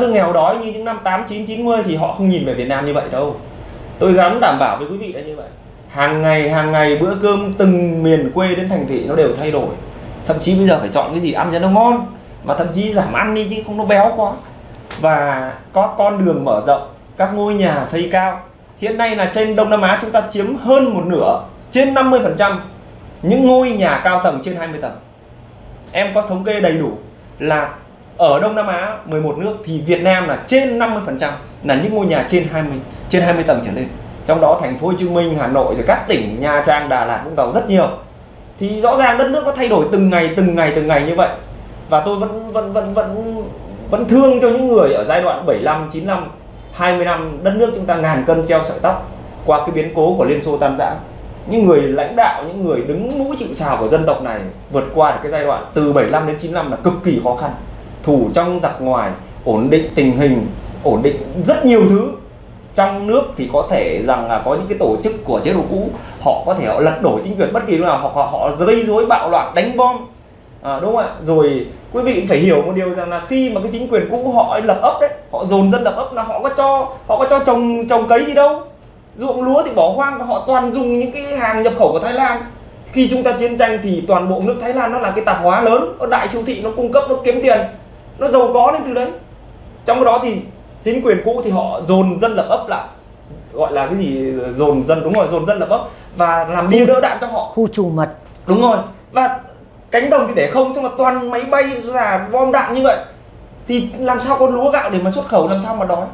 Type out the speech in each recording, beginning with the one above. cứ nghèo đói như những năm 89, 90 thì họ không nhìn về Việt Nam như vậy đâu. Tôi dám đảm bảo với quý vị là như vậy. Hàng ngày bữa cơm từng miền quê đến thành thị nó đều thay đổi. Thậm chí bây giờ phải chọn cái gì ăn cho nó ngon, mà thậm chí giảm ăn đi chứ không nó béo quá. Và có con đường mở rộng, các ngôi nhà xây cao. Hiện nay là trên Đông Nam Á chúng ta chiếm hơn một nửa, trên 50% những ngôi nhà cao tầng trên 20 tầng. Em có thống kê đầy đủ là ở Đông Nam Á 11 nước thì Việt Nam là trên 50% là những ngôi nhà trên 20 tầng trở lên. Trong đó thành phố Hồ Chí Minh, Hà Nội rồi các tỉnh Nha Trang, Đà Lạt, Vũng Tàu rất nhiều. Thì rõ ràng đất nước nó thay đổi từng ngày như vậy. Và tôi vẫn thương cho những người ở giai đoạn 75, 95, 20 năm đất nước chúng ta ngàn cân treo sợi tóc qua cái biến cố của Liên Xô tan rã. Những người lãnh đạo, những người đứng mũi chịu sào của dân tộc này vượt qua được cái giai đoạn từ 75 đến 95 là cực kỳ khó khăn. Thủ trong giặc ngoài, ổn định tình hình, ổn định rất nhiều thứ. Trong nước thì có thể rằng là có những cái tổ chức của chế độ cũ, họ có thể họ lật đổ chính quyền bất kỳ lúc nào, họ gây rối, bạo loạn, đánh bom, đúng không ạ? Rồi quý vị phải hiểu một điều rằng là khi mà cái chính quyền cũ họ lập ấp đấy, họ dồn dân lập ấp là họ có cho trồng cấy gì đâu, ruộng lúa thì bỏ hoang, và họ toàn dùng những cái hàng nhập khẩu của Thái Lan. Khi chúng ta chiến tranh thì toàn bộ nước Thái Lan nó là cái tạp hóa lớn, nó đại siêu thị, nó cung cấp, nó kiếm tiền, nó giàu có lên từ đấy. Trong đó thì chính quyền cũ thì họ dồn dân lập ấp lại, gọi là cái gì dồn dân, đúng rồi, dồn dân lập ấp và làm đi đỡ đạn cho họ, khu trù mật, đúng rồi, và cánh đồng thì để không, xong là toàn máy bay là bom đạn như vậy thì làm sao có lúa gạo để mà xuất khẩu, làm sao mà đói,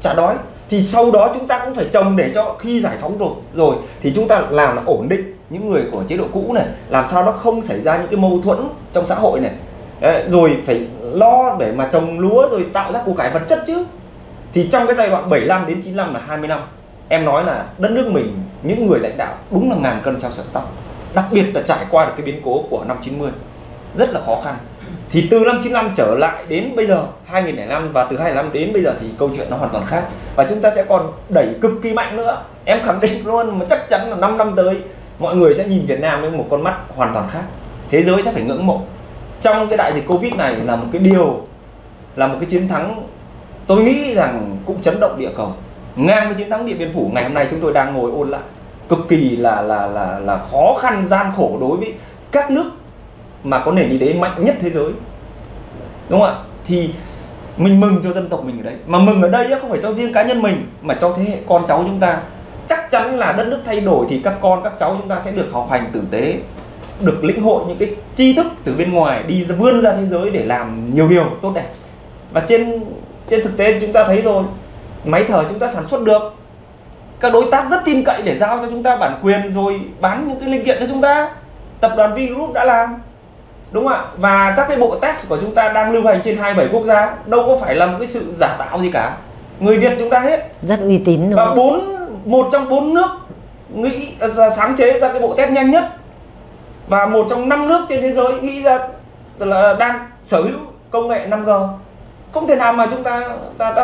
chả đói. Thì sau đó chúng ta cũng phải trồng để cho khi giải phóng rồi thì chúng ta làm là ổn định những người của chế độ cũ này, làm sao nó không xảy ra những cái mâu thuẫn trong xã hội này. Đấy, rồi phải lo để mà trồng lúa rồi tạo ra của cải vật chất chứ. Thì trong cái giai đoạn 75 đến 95 là 20 năm, em nói là đất nước mình, những người lãnh đạo đúng là ngàn cân treo sợi tóc. Đặc biệt là trải qua được cái biến cố của năm 90, rất là khó khăn. Thì từ năm 95 trở lại đến bây giờ 2005, và từ 2005 đến bây giờ thì câu chuyện nó hoàn toàn khác. Và chúng ta sẽ còn đẩy cực kỳ mạnh nữa. Em khẳng định luôn, mà chắc chắn là 5 năm tới mọi người sẽ nhìn Việt Nam với một con mắt hoàn toàn khác. Thế giới sẽ phải ngưỡng mộ. Trong cái đại dịch Covid này là một cái điều, là một cái chiến thắng tôi nghĩ rằng cũng chấn động địa cầu, ngang với chiến thắng Điện Biên Phủ. Ngày hôm nay chúng tôi đang ngồi ôn lại cực kỳ là khó khăn, gian khổ đối với các nước mà có nền y tế mạnh nhất thế giới, đúng không ạ? Thì mình mừng cho dân tộc mình ở đấy, mà mừng ở đây không phải cho riêng cá nhân mình mà cho thế hệ con cháu chúng ta. Chắc chắn là đất nước thay đổi thì các con các cháu chúng ta sẽ được học hành tử tế, được lĩnh hội những cái tri thức từ bên ngoài, đi vươn ra thế giới để làm nhiều điều tốt đẹp. Và trên thực tế chúng ta thấy rồi, máy thở chúng ta sản xuất được, các đối tác rất tin cậy để giao cho chúng ta bản quyền rồi bán những cái linh kiện cho chúng ta. Tập đoàn Vingroup đã làm, đúng không ạ? Và các cái bộ test của chúng ta đang lưu hành trên 27 quốc gia, đâu có phải là một cái sự giả tạo gì cả. Người Việt chúng ta hết rất uy tín, và một trong 4 nước nghĩ sáng chế ra cái bộ test nhanh nhất, và một trong 5 nước trên thế giới nghĩ ra là đang sở hữu công nghệ 5G. Không thể nào mà chúng ta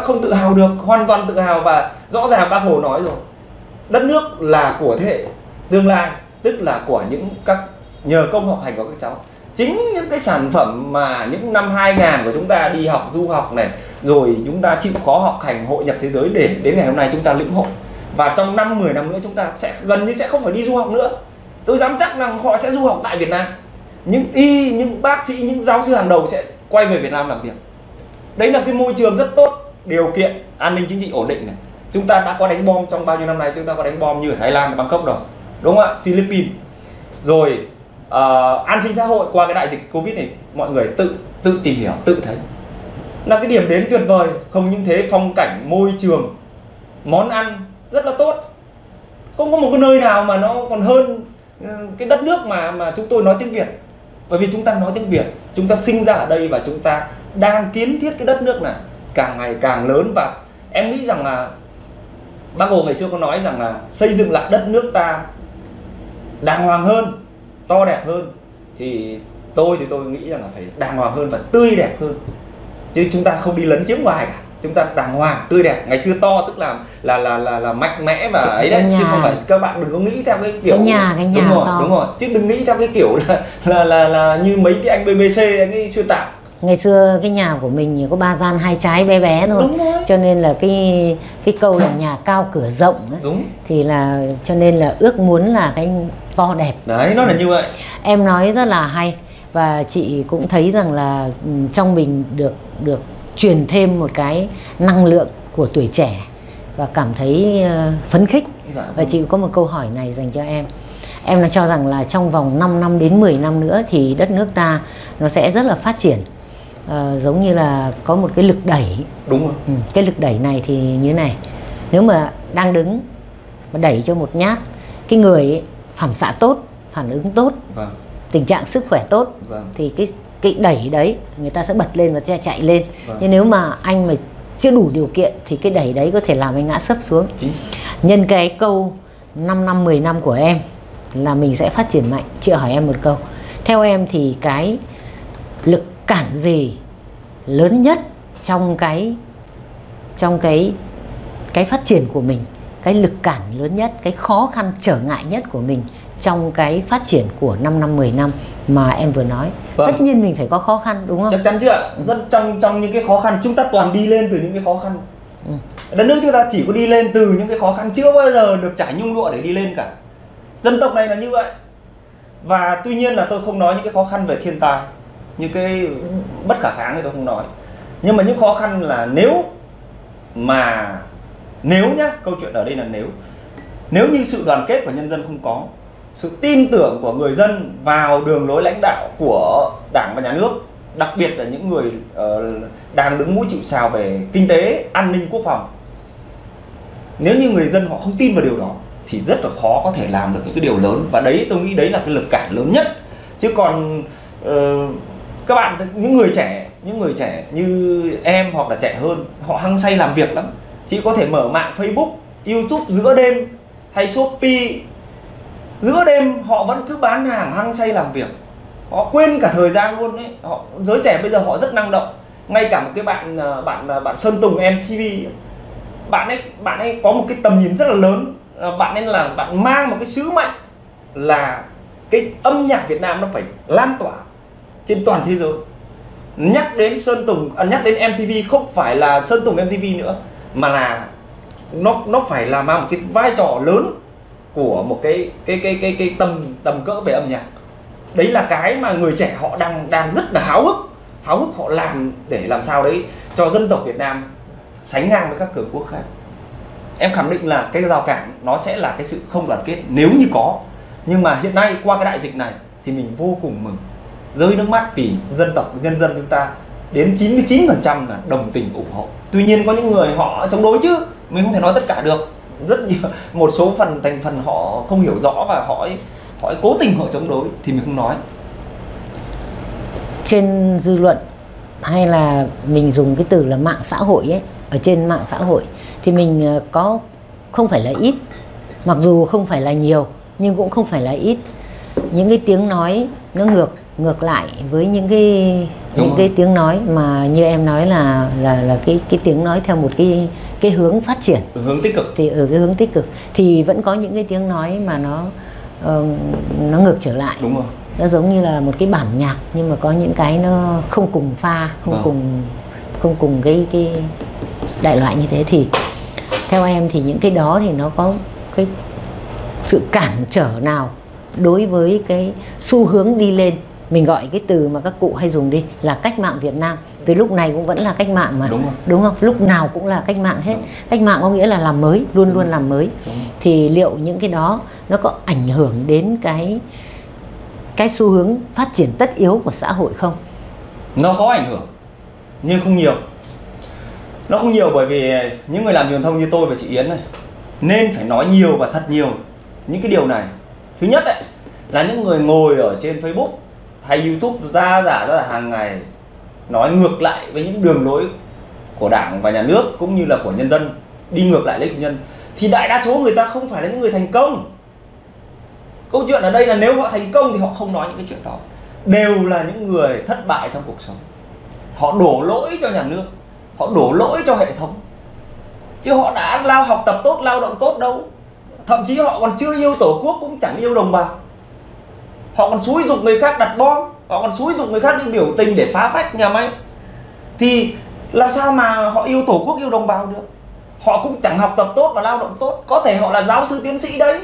không tự hào được, hoàn toàn tự hào. Và rõ ràng Bác Hồ nói rồi, đất nước là của thế hệ tương lai, tức là của những các nhờ công học hành của các cháu. Chính những cái sản phẩm mà những năm 2000 của chúng ta đi học du học này, rồi chúng ta chịu khó học hành, hội nhập thế giới, để đến ngày hôm nay chúng ta lĩnh hội. Và trong 5-10 năm nữa chúng ta sẽ gần như sẽ không phải đi du học nữa. Tôi dám chắc rằng họ sẽ du học tại Việt Nam. Những y, những bác sĩ, những giáo sư hàng đầu sẽ quay về Việt Nam làm việc. Đấy là cái môi trường rất tốt, điều kiện an ninh chính trị ổn định này. Chúng ta đã có đánh bom trong bao nhiêu năm nay, chúng ta có đánh bom như ở Thái Lan, Bangkok rồi, đúng không ạ? Philippines. Rồi an sinh xã hội qua cái đại dịch Covid này, mọi người tự tìm hiểu, tự thấy là cái điểm đến tuyệt vời. Không những thế, phong cảnh, môi trường, món ăn rất là tốt. Không có một cái nơi nào mà nó còn hơn cái đất nước mà chúng tôi nói tiếng Việt. Bởi vì chúng ta nói tiếng Việt, chúng ta sinh ra ở đây và chúng ta đang kiến thiết cái đất nước này càng ngày càng lớn. Và em nghĩ rằng là Bác Hồ ngày xưa có nói rằng là xây dựng lại đất nước ta đàng hoàng hơn, to đẹp hơn. Thì tôi nghĩ rằng là phải đàng hoàng hơn và tươi đẹp hơn, chứ chúng ta không đi lấn chiếm ngoài cả. Chúng ta đàng hoàng, tươi đẹp. Ngày xưa to tức là mạnh mẽ và ấy đấy, chứ không phải, các bạn đừng có nghĩ theo cái kiểu cái nhà đúng rồi, to. Đúng rồi, chứ đừng nghĩ theo cái kiểu là như mấy cái anh BBC, anh ấy xuyên tạc. Ngày xưa cái nhà của mình chỉ có 3 gian 2 trái bé bé thôi, cho nên là cái câu là nhà cao cửa rộng ấy. Đúng. Thì là cho nên là ước muốn là cái to đẹp. Đấy, nó là như vậy. Em nói rất là hay, và chị cũng thấy rằng là trong mình được truyền thêm một cái năng lượng của tuổi trẻ và cảm thấy phấn khích. Dạ. Và chị có một câu hỏi này dành cho em. Em nó cho rằng là trong vòng 5 năm đến 10 năm nữa thì đất nước ta nó sẽ rất là phát triển, giống như là có một cái lực đẩy. Đúng rồi. Ừ, cái lực đẩy này thì như thế này. Nếu mà đang đứng mà đẩy cho một nhát, cái người ấy phản xạ tốt, phản ứng tốt, vâng, tình trạng sức khỏe tốt, vâng, thì cái đẩy đấy người ta sẽ bật lên và sẽ chạy lên. Vâng. Nhưng nếu mà anh mà chưa đủ điều kiện thì cái đẩy đấy có thể làm anh ngã sấp xuống. Chính. Nhân cái câu 5 năm 10 năm của em là mình sẽ phát triển mạnh, chị hỏi em một câu. Theo em thì cái lực cản gì lớn nhất trong cái phát triển của mình, cái lực cản lớn nhất, cái khó khăn trở ngại nhất của mình trong cái phát triển của 5 năm 10 năm mà em vừa nói? Vâng. Tất nhiên mình phải có khó khăn, đúng không? Chắc chắn chứ ạ. Rất trong những cái khó khăn chúng ta toàn đi lên từ những cái khó khăn. Ừ. Đất nước chúng ta chỉ có đi lên từ những cái khó khăn, chưa bao giờ được trải nhung lụa để đi lên cả. Dân tộc này là như vậy. Và tuy nhiên là tôi không nói những cái khó khăn về thiên tai, những cái bất khả kháng thì tôi không nói. Nhưng mà những khó khăn là nếu nhá, câu chuyện ở đây là nếu như sự đoàn kết của nhân dân không có, sự tin tưởng của người dân vào đường lối lãnh đạo của Đảng và Nhà nước, đặc biệt là những người đang đứng mũi chịu sào về kinh tế, an ninh, quốc phòng, nếu như người dân họ không tin vào điều đó thì rất là khó có thể làm được những cái điều lớn. Và đấy, tôi nghĩ đấy là cái lực cản lớn nhất. Chứ còn các bạn, những người trẻ như em hoặc là trẻ hơn, họ hăng say làm việc lắm. Chị có thể mở mạng Facebook, YouTube giữa đêm, hay Shopee giữa đêm, họ vẫn cứ bán hàng hăng say làm việc, họ quên cả thời gian luôn đấy. Giới trẻ bây giờ họ rất năng động. Ngay cả một cái bạn Sơn Tùng MTV, bạn ấy có một cái tầm nhìn rất là lớn. Bạn mang một cái sứ mệnh là cái âm nhạc Việt Nam nó phải lan tỏa trên toàn thế giới. Nhắc đến Sơn Tùng, nhắc đến MTV không phải là Sơn Tùng MTV nữa, mà là nó phải là mang một cái vai trò lớn của một cái tầm cỡ về âm nhạc. Đấy là cái mà người trẻ họ đang rất là háo hức, họ làm để làm sao đấy cho dân tộc Việt Nam sánh ngang với các cường quốc khác. Em khẳng định là cái rào cản nó sẽ là cái sự không đoàn kết nếu như có. Nhưng mà hiện nay qua cái đại dịch này thì mình vô cùng mừng, rơi nước mắt vì dân tộc, nhân dân chúng ta đến 99% là đồng tình ủng hộ. Tuy nhiên có những người họ chống đối chứ, mình không thể nói tất cả được. Rất nhiều, một số thành phần họ không hiểu rõ và họ cố tình họ chống đối thì mình không nói. Trên dư luận, hay là mình dùng cái từ là mạng xã hội ấy, ở trên mạng xã hội thì mình có không phải là ít, mặc dù không phải là nhiều nhưng cũng không phải là ít những cái tiếng nói nó ngược lại với những cái tiếng nói mà như em nói là cái tiếng nói theo một cái hướng phát triển, hướng tích cực. Thì ở cái hướng tích cực thì vẫn có những cái tiếng nói mà nó ngược trở lại. Đúng rồi. Nó giống như là một cái bản nhạc nhưng mà có những cái nó không cùng pha, không cùng cái đại loại như thế. Thì theo em thì những cái đó thì nó có cái sự cản trở nào đối với cái xu hướng đi lên, mình gọi cái từ mà các cụ hay dùng đi là cách mạng Việt Nam, vì lúc này cũng vẫn là cách mạng mà. Đúng không? Lúc nào cũng là cách mạng hết. Đúng. Cách mạng có nghĩa là làm mới, luôn làm mới. Đúng. Thì liệu những cái đó nó có ảnh hưởng đến cái xu hướng phát triển tất yếu của xã hội không? Nó có ảnh hưởng nhưng không nhiều. Nó không nhiều bởi vì những người làm truyền thông như tôi và chị Yến này nên phải nói nhiều và thật nhiều những cái điều này. Thứ nhất ấy, là những người ngồi ở trên Facebook hay YouTube ra hàng ngày nói ngược lại với những đường lối của Đảng và Nhà nước cũng như là của nhân dân, đi ngược lại lấy của nhân, thì đại đa số người ta không phải là những người thành công. Câu chuyện ở đây là nếu họ thành công thì họ không nói những cái chuyện đó. Đều là những người thất bại trong cuộc sống. Họ đổ lỗi cho nhà nước, họ đổ lỗi cho hệ thống, chứ họ đã học tập tốt, lao động tốt đâu. Thậm chí họ còn chưa yêu tổ quốc, cũng chẳng yêu đồng bào. Họ còn xúi giục người khác đặt bom, họ còn xúi giục người khác đi biểu tình để phá vách nhà máy, thì làm sao mà họ yêu tổ quốc, yêu đồng bào được? Họ cũng chẳng học tập tốt và lao động tốt. Có thể họ là giáo sư tiến sĩ đấy,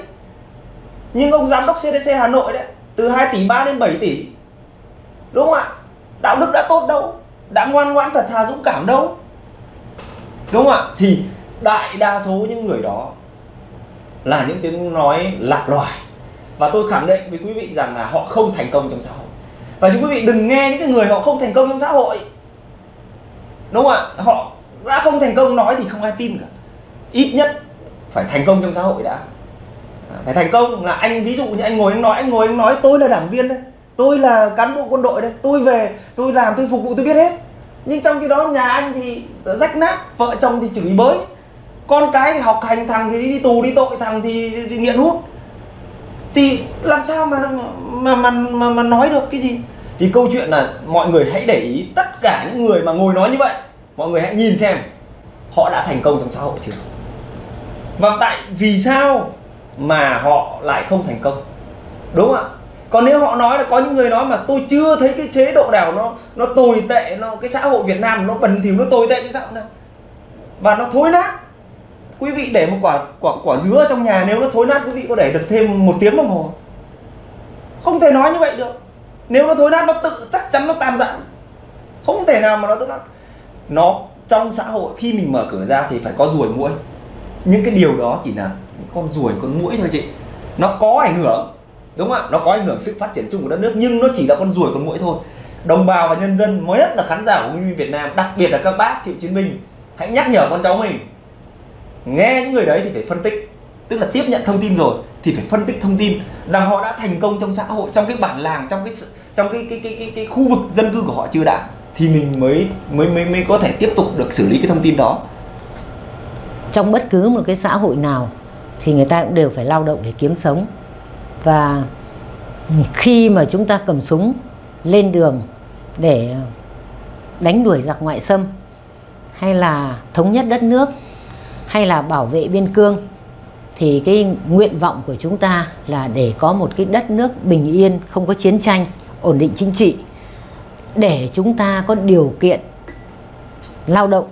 nhưng ông giám đốc CDC Hà Nội đấy, từ 2 tỷ 3 đến 7 tỷ, đúng không ạ? Đạo đức đã tốt đâu, đã ngoan ngoãn thật thà dũng cảm đâu, đúng không ạ? Thì đại đa số những người đó là những tiếng nói lạc loài, và tôi khẳng định với quý vị rằng là họ không thành công trong xã hội. Và chúng quý vị đừng nghe những cái người họ không thành công trong xã hội, đúng không ạ? Họ đã không thành công nói thì không ai tin cả. Ít nhất phải thành công trong xã hội đã. Phải thành công là anh, ví dụ như anh ngồi anh nói, tôi là đảng viên đây, tôi là cán bộ quân đội đây, tôi về tôi làm, tôi phục vụ, tôi biết hết. Nhưng trong khi đó nhà anh thì rách nát, vợ chồng thì chửi bới, con cái thì học hành, thằng thì đi tù đi tội, thằng thì nghiện hút, thì làm sao mà nói được cái gì? Thì câu chuyện là mọi người hãy để ý, tất cả những người mà ngồi nói như vậy, mọi người hãy nhìn xem họ đã thành công trong xã hội chưa, và tại vì sao mà họ lại không thành công, đúng không ạ? Còn nếu họ nói là, có những người nói mà tôi chưa thấy cái chế độ nào nó tồi tệ, cái xã hội Việt Nam nó bẩn thỉu, nó tồi tệ như sao nào, và nó thối nát. Quý vị để một quả dứa trong nhà, nếu nó thối nát quý vị có để được thêm 1 tiếng đồng hồ? Không thể nói như vậy được. Nếu nó thối nát nó tự chắc chắn nó tan rã, không thể nào mà nó thối nát. Nó trong xã hội khi mình mở cửa ra thì phải có ruồi muỗi, những cái điều đó chỉ là con ruồi con muỗi thôi chị, nó có ảnh hưởng, đúng không ạ? Nó có ảnh hưởng sự phát triển chung của đất nước, nhưng nó chỉ là con ruồi con muỗi thôi. Đồng bào và nhân dân, mới nhất là khán giả của Nguyên Việt Nam, đặc biệt là các bác cựu chiến binh, hãy nhắc nhở con cháu mình nghe những người đấy thì phải phân tích, tức là tiếp nhận thông tin rồi thì phải phân tích thông tin rằng họ đã thành công trong xã hội, trong cái bản làng, trong cái khu vực dân cư của họ chưa đã, thì mình mới có thể tiếp tục được xử lý cái thông tin đó. Trong bất cứ một cái xã hội nào thì người ta cũng đều phải lao động để kiếm sống, và khi mà chúng ta cầm súng lên đường để đánh đuổi giặc ngoại xâm, hay là thống nhất đất nước, hay là bảo vệ biên cương, thì cái nguyện vọng của chúng ta là để có một cái đất nước bình yên, không có chiến tranh, ổn định chính trị, để chúng ta có điều kiện lao động.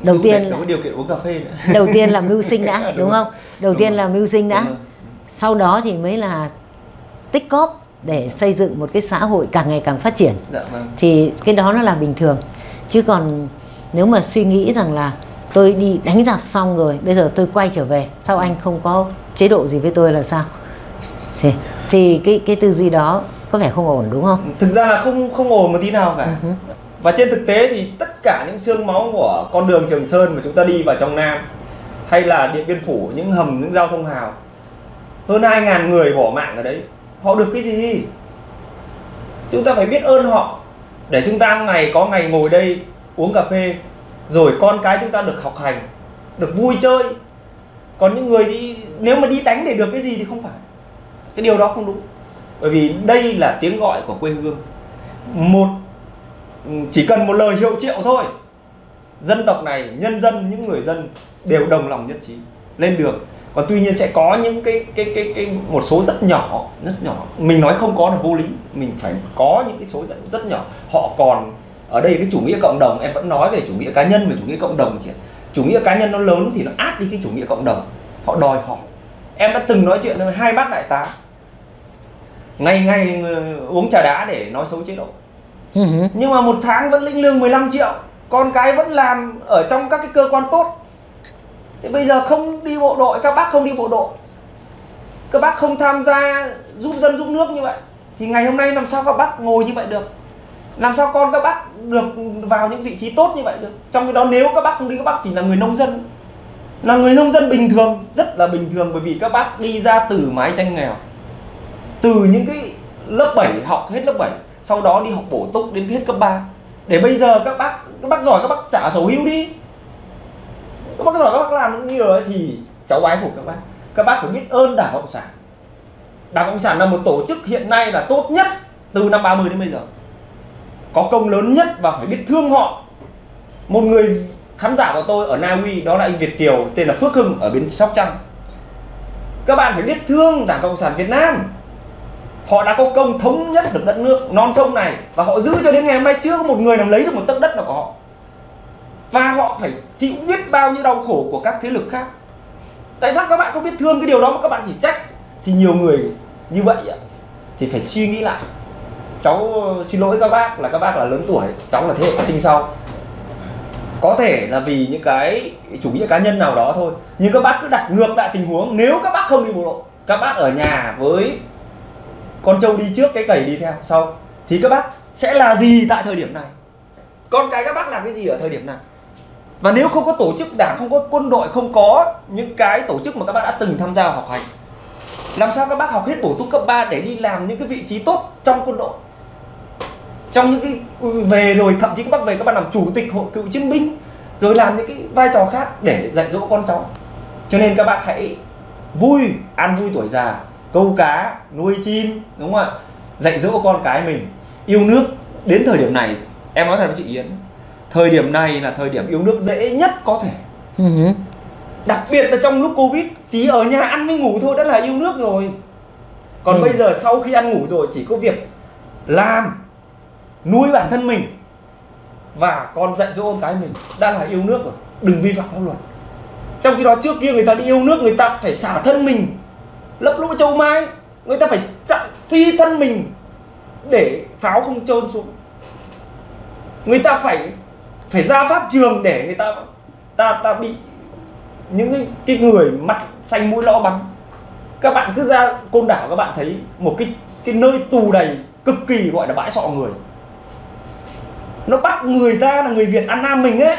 Đầu tiên là điều kiện uống cà phê nữa. Đầu tiên là mưu sinh đã, đúng không? Đầu tiên là mưu sinh đã. Sau đó thì mới là tích cóp để xây dựng một cái xã hội càng ngày càng phát triển. Dạ, vâng. Thì cái đó nó là bình thường. Chứ còn nếu mà suy nghĩ rằng là tôi đi đánh giặc xong rồi, bây giờ tôi quay trở về, sao anh không có chế độ gì với tôi là sao? Thì cái tư duy đó có vẻ không ổn, đúng không? Thực ra là không ổn một tí nào cả. Và trên thực tế thì tất cả những xương máu của con đường Trường Sơn mà chúng ta đi vào trong Nam, hay là Điện Biên Phủ, những hầm, những giao thông hào, hơn 2.000 người bỏ mạng ở đấy, họ được cái gì? Chúng ta phải biết ơn họ, để chúng ta ngày có ngày ngồi đây uống cà phê, rồi con cái chúng ta được học hành, được vui chơi. Còn những người đi, nếu mà đi đánh để được cái gì thì không phải, cái điều đó không đúng. Bởi vì đây là tiếng gọi của quê hương. Chỉ cần một lời hiệu triệu thôi, dân tộc này, nhân dân, những người dân đều đồng lòng nhất trí lên đường. Còn tuy nhiên sẽ có những một số rất nhỏ, mình nói không có là vô lý, mình phải có những cái số rất nhỏ. Họ còn ở đây cái chủ nghĩa cộng đồng, em vẫn nói về chủ nghĩa cá nhân và chủ nghĩa cộng đồng. Chủ nghĩa cá nhân nó lớn thì nó át đi cái chủ nghĩa cộng đồng. Họ đòi hỏi, em đã từng nói chuyện với 2 bác đại tá ngày uống trà đá để nói xấu chế độ, nhưng mà 1 tháng vẫn lĩnh lương 15 triệu, con cái vẫn làm ở trong các cái cơ quan tốt. Thế bây giờ không đi bộ đội, các bác không đi bộ đội, các bác không tham gia giúp dân giúp nước như vậy, thì ngày hôm nay làm sao các bác ngồi như vậy được? Làm sao con các bác được vào những vị trí tốt như vậy được? Trong cái đó nếu các bác không đi, các bác chỉ là người nông dân, là người nông dân bình thường, rất là bình thường. Bởi vì các bác đi ra từ mái tranh nghèo, từ những cái lớp 7, học hết lớp 7, sau đó đi học bổ túc đến hết cấp 3, để bây giờ các bác giỏi, các bác trả sổ hưu đi, các bác giỏi các bác làm những điều ấy, thì cháu bái phục các bác. Các bác phải biết ơn Đảng Cộng sản. Đảng Cộng sản là một tổ chức hiện nay là tốt nhất từ năm 30 đến bây giờ, có công lớn nhất, và phải biết thương họ. Một người khán giả của tôi ở Na Uy, đó là anh Việt kiều tên là Phước Hưng ở bên Sóc Trăng. Các bạn phải biết thương Đảng Cộng sản Việt Nam. Họ đã có công thống nhất được đất nước non sông này, và họ giữ cho đến ngày hôm nay chưa có một người nào lấy được một tấc đất nào của họ. Và họ phải chịu biết bao nhiêu đau khổ của các thế lực khác. Tại sao các bạn không biết thương cái điều đó mà các bạn chỉ trách? Thì nhiều người như vậy thì phải suy nghĩ lại. Cháu xin lỗi các bác là lớn tuổi, cháu là thế hệ sinh sau. Có thể là vì những cái chủ nghĩa cá nhân nào đó thôi, nhưng các bác cứ đặt ngược lại tình huống. Nếu các bác không đi bộ đội, các bác ở nhà với con trâu đi trước, cái cầy đi theo sau, thì các bác sẽ là gì tại thời điểm này? Con cái các bác làm cái gì ở thời điểm này? Và nếu không có tổ chức đảng, không có quân đội, không có những cái tổ chức mà các bác đã từng tham gia học hành, làm sao các bác học hết bổ túc cấp 3 để đi làm những cái vị trí tốt trong quân đội? Trong những cái về rồi thậm chí các bác về các bạn làm chủ tịch hội cựu chiến binh, rồi làm những cái vai trò khác để dạy dỗ con cháu. Cho nên các bác hãy vui, ăn vui tuổi già, câu cá, nuôi chim, đúng không ạ? Dạy dỗ con cái mình yêu nước. Đến thời điểm này, em nói thật với chị Yến, thời điểm này là thời điểm yêu nước dễ nhất có thể. Đặc biệt là trong lúc Covid, chỉ ở nhà ăn với ngủ thôi đã là yêu nước rồi. Còn bây giờ sau khi ăn ngủ rồi, chỉ có việc làm, nuôi bản thân mình và còn dạy dỗ con cái mình đã là yêu nước rồi. Đừng vi phạm pháp luật. Trong khi đó trước kia người ta đi yêu nước, người ta phải xả thân mình lấp lũ châu Mai, người ta phải chạy phi thân mình để pháo không trôn xuống, người ta phải ra pháp trường để người ta bị những cái người mặt xanh mũi lõ bắn. Các bạn cứ ra Côn Đảo các bạn thấy một cái nơi tù đầy cực kỳ gọi là bãi sọ người. Nó bắt người ta là người Việt An Nam mình ấy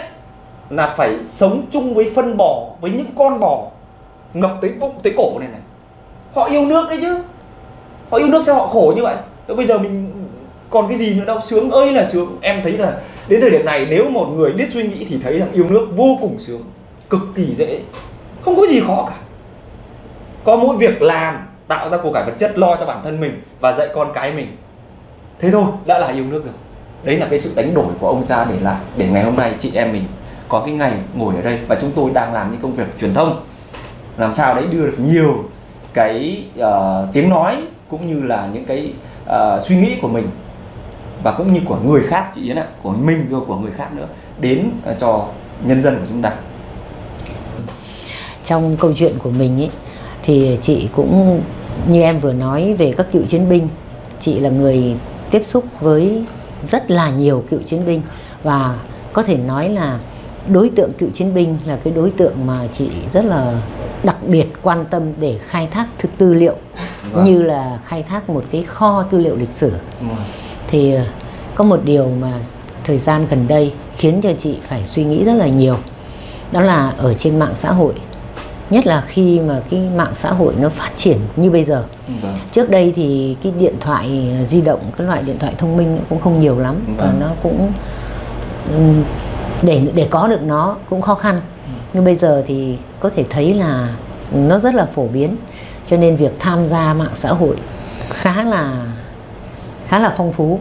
là phải sống chung với phân bò, với những con bò ngập tới bụng tới cổ này này. Họ yêu nước đấy chứ, họ yêu nước sao họ khổ như vậy? Bây giờ mình còn cái gì nữa đâu, sướng ơi là sướng. Em thấy là đến thời điểm này nếu một người biết suy nghĩ thì thấy rằng yêu nước vô cùng sướng, cực kỳ dễ, không có gì khó cả. Có mỗi việc làm, tạo ra của cải vật chất lo cho bản thân mình và dạy con cái mình, thế thôi đã là yêu nước rồi. Đấy là cái sự đánh đổi của ông cha để lại, để ngày hôm nay chị em mình có cái ngày ngồi ở đây. Và chúng tôi đang làm những công việc truyền thông làm sao đấy đưa được nhiều cái tiếng nói cũng như là những cái suy nghĩ của mình và cũng như của người khác, chị Yến ạ, của mình rồi của người khác nữa, đến cho nhân dân của chúng ta. Trong câu chuyện của mình ấy, thì chị cũng như em vừa nói về các cựu chiến binh, chị là người tiếp xúc với rất là nhiều cựu chiến binh, và có thể nói là đối tượng cựu chiến binh là cái đối tượng mà chị rất là đặc biệt quan tâm để khai thác tư liệu, như là khai thác một cái kho tư liệu lịch sử. Thì có một điều mà thời gian gần đây khiến cho chị phải suy nghĩ rất là nhiều, đó là ở trên mạng xã hội, nhất là khi mà cái mạng xã hội nó phát triển như bây giờ. Trước đây thì cái điện thoại di động, cái loại điện thoại thông minh cũng không nhiều lắm, và nó cũng để có được nó cũng khó khăn. Nhưng bây giờ thì có thể thấy là nó rất là phổ biến, cho nên việc tham gia mạng xã hội khá là phong phú.